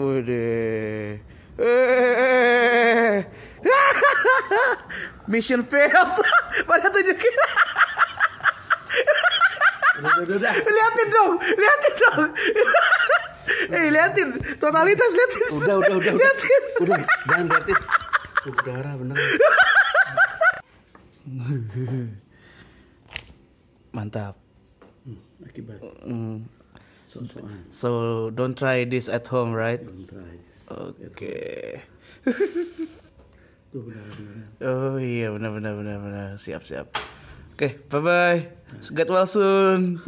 Ode. Mission failed. Mana tunjukin? Lihatin dong, lihatin dong. Eh, lihatin totalitas, lihatin. Udah. Lihatin. Udah, jangan lihatin. Tuh darah bener. Mantap. Akibat. So don't try this at home, right? Don't try this. Okay. Tuh benar-benar. Oh iya benar-benar siap. Okay, bye. Get well soon.